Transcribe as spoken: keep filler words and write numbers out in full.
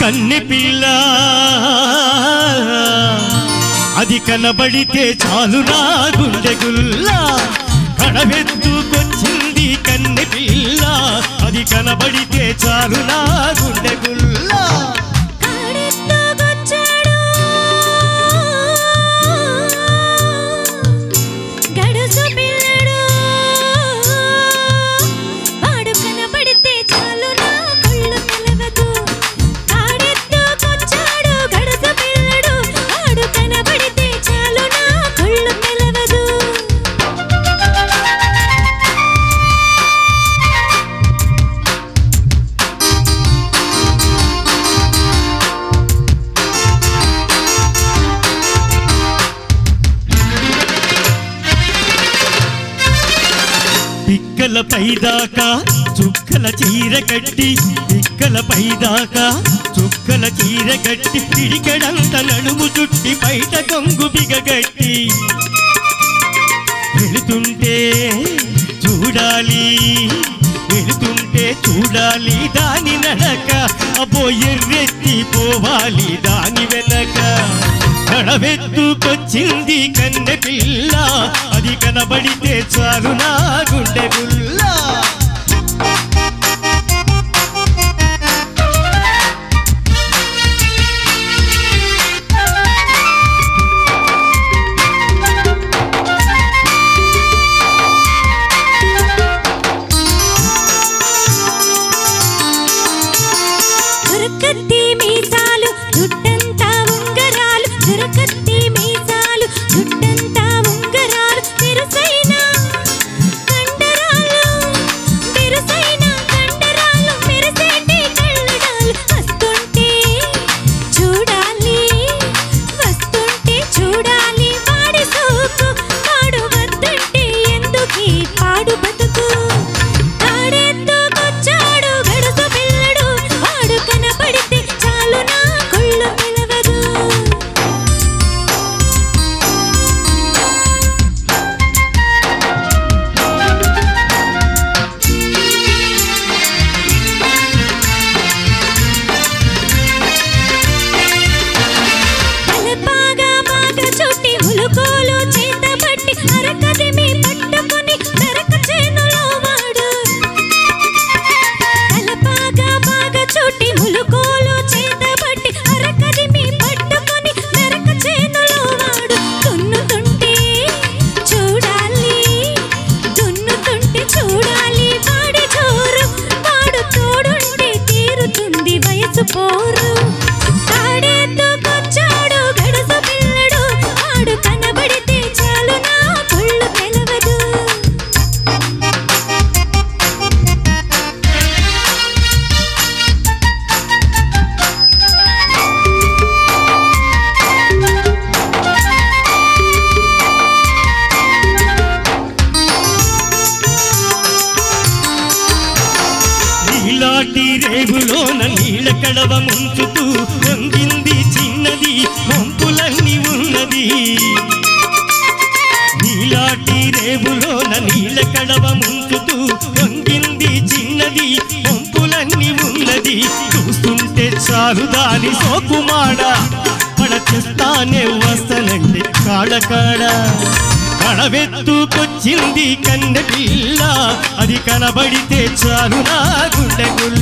కన్నెపిల్లా అది కనబడితే చాలు నా గుండె గుల్లా కడవెత్తుకొచ్చింది కన్నెపిల్ల అది కనబడితే చాలు నా గుండె గుల్లా पैदाका चुक्कल चीर कट्टी दिक्कल पैदाका चुक्कल चीर कट्टी पिडिकड़ंत नडुमु चुट्टी पैट गंगु बिगगट्टी वेळुतुंटे चूडाली वेळुतुंटे चूडाली दानी नडक अब्बो एर्रेत्ति पोवाली दानी वेनक కడవెత్తుకొచ్చింది కన్నెపిల్ల అది కనబడితే చాలు నా గుండె గుల్ల कన్నెపిల్ల అది కనబడితే చాలు నా గుండె